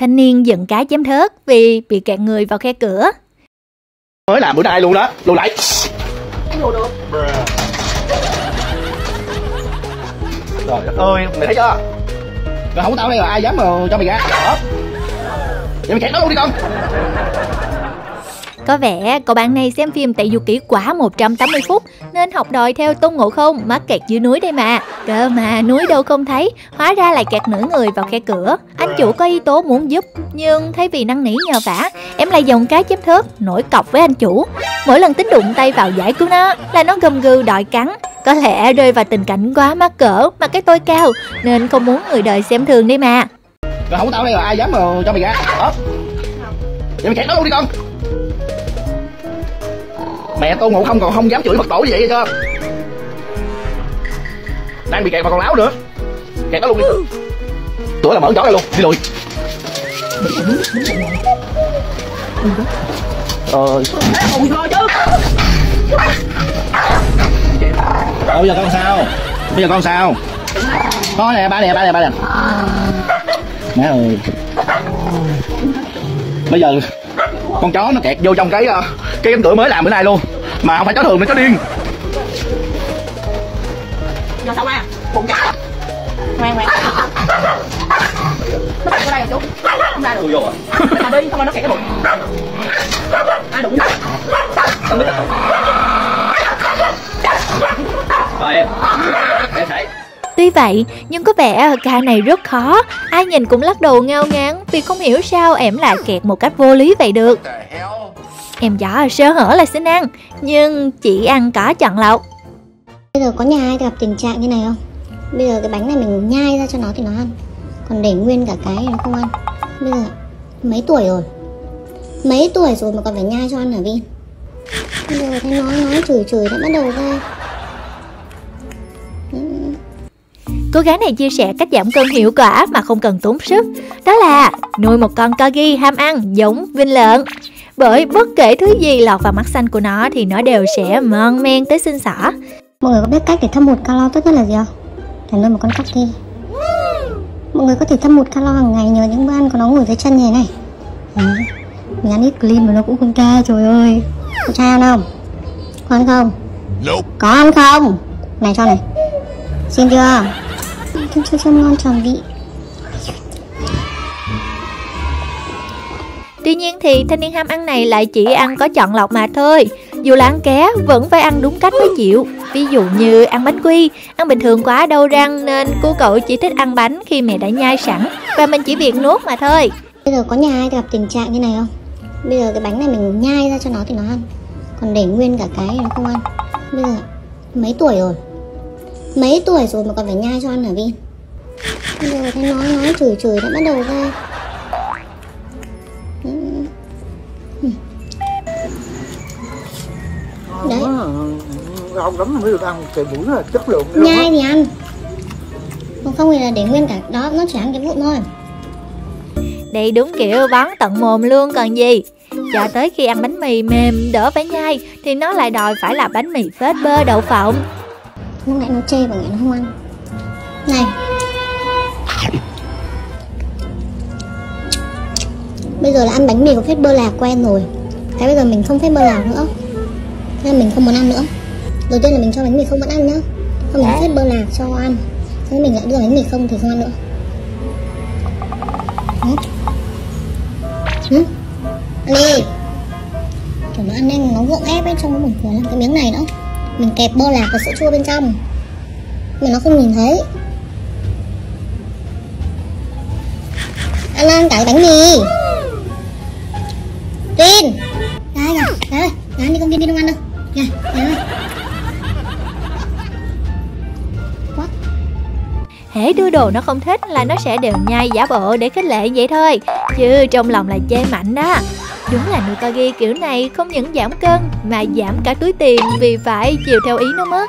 Thanh niên giận cá chém thớt vì bị kẹt người vào khe cửa. Mới làm bữa nay luôn đó, luôn lại. Trời đất ơi, mày thấy chưa? Rồi không tao đây là ai dám mà cho mày ra. Đó. Vậy mày kẹt nó luôn đi con. Có vẻ cậu bạn này xem phim Tẩy Du Ký quá 180 phút nên học đòi theo Tôn Ngộ Không mắc kẹt dưới núi đây mà. Cơ mà núi đâu không thấy, hóa ra lại kẹt nửa người vào khe cửa. Anh chủ có ý tố muốn giúp, nhưng thấy vì năn nỉ nhờ vả, em lại dùng cái chép thớt, nổi cọc với anh chủ. Mỗi lần tính đụng tay vào giải cứu nó là nó gầm gừ đòi cắn. Có lẽ rơi vào tình cảnh quá mắc cỡ mà cái tôi cao nên không muốn người đời xem thường đi mà. Rồi không tao đây là ai dám mà cho mày ra. Đó. Vậy mày kẹt nó luôn đi con. Mẹ Tôn Ngộ Không còn không dám chửi Phật tổ như vậy chưa? Đang bị kẹt vào còn láo nữa. Kẹt nó luôn đi. Tuổi là mở chó ra luôn, đi lùi. Bây giờ con sao? Bây giờ con sao? Có nè, ba nè, ba nè, ba nè. Mẹ ơi. Bây giờ con chó nó kẹt vô trong cái cánh cửa mới làm bữa nay luôn mà không phải chó thường nữa, chó điên. Vô sao ba? Bụng cả. Ngoan ngoan. Nó kẹt vô đây chú. Không ra được. Vô à? Làm đi, không nó kẹt cái bụng. Ai đụng vậy? Không biết. Rồi em. Em thấy. Tuy vậy, nhưng có vẻ ca này rất khó. Ai nhìn cũng lắc đầu ngao ngán vì không hiểu sao em lại kẹt một cách vô lý vậy được. Em rõ sơ hở là xin ăn, nhưng chỉ ăn có chọn lọc. Bây giờ có nhà ai gặp tình trạng như này không? Bây giờ cái bánh này mình nhai ra cho nó thì nó ăn, còn để nguyên cả cái nó không ăn. Bây giờ mấy tuổi rồi? Mấy tuổi rồi mà còn phải nhai cho ăn hả Vin? Bây giờ thấy nó chửi đã bắt đầu ra. Cô gái này chia sẻ cách giảm cân hiệu quả mà không cần tốn sức, đó là nuôi một con Corgi ham ăn giống Vinh Lợn. Bởi bất kể thứ gì lọt vào mắt xanh của nó thì nó đều sẽ mon men tới xin xỏ. Mọi người có biết cách để thâm hụt calo tốt nhất là gì không? Để nuôi một con Corgi. Mọi người có thể thâm hụt calo hàng ngày nhờ những bữa ăn của nó ngồi dưới chân như này. Mình ăn ít clean mà nó cũng không tra, trời ơi. Có tra không? Có ăn không? Có ăn không? Này cho này. Xin chưa? Châm ngon tròn vị. Tuy nhiên thì thanh niên ham ăn này lại chỉ ăn có chọn lọc mà thôi. Dù là ăn ké vẫn phải ăn đúng cách mới chịu. Ví dụ như ăn bánh quy, ăn bình thường quá đau răng nên cô cậu chỉ thích ăn bánh khi mẹ đã nhai sẵn và mình chỉ việc nuốt mà thôi. Bây giờ có nhà ai gặp tình trạng như này không? Bây giờ cái bánh này mình nhai ra cho nó thì nó ăn, còn để nguyên cả cái nó không ăn. Bây giờ mấy tuổi rồi? Mấy tuổi rồi mà còn phải nhai cho ăn hả Vin? Bây giờ thấy nó chửi đã bắt đầu ra. Đấy. Ông lắm mới được ăn cái mũi là chất lượng. Nhai thì ăn, còn không thì là để nguyên cả đó, nó chỉ ăn cái vụn thôi. Đây đúng kiểu bắn tận mồm luôn còn gì. Cho tới khi ăn bánh mì mềm đỡ phải nhai thì nó lại đòi phải là bánh mì phết bơ đậu phộng. Lúc nãy nó chê và ngày nó không ăn. Này, bây giờ là ăn bánh mì của phết bơ lạc quen rồi. Thế bây giờ mình không phết bơ lạc nữa, thế mình không muốn ăn nữa. Đầu tiên là mình cho bánh mì không vẫn ăn nữa, không mình phết bơ lạc cho ăn. Thế mình lại đưa bánh mì không thì không ăn nữa. Ăn đi. Kiểu nó ăn nên nó gượng ép ấy, trong mình phải làm cái miếng này nữa. Mình kẹp bơ lạc và sữa chua bên trong mà nó không nhìn thấy. Ăn cả cái bánh mì. Tin. Đây nè, đây. Ăn đi con Tin, đi đừng ăn đâu. Nè, nè. Hễ đưa đồ nó không thích là nó sẽ đều nhai giả bộ để khích lệ vậy thôi, chứ trong lòng là chê mạnh đó. Đúng là nuôi Corgi kiểu này không những giảm cân mà giảm cả túi tiền vì phải chiều theo ý nó mất.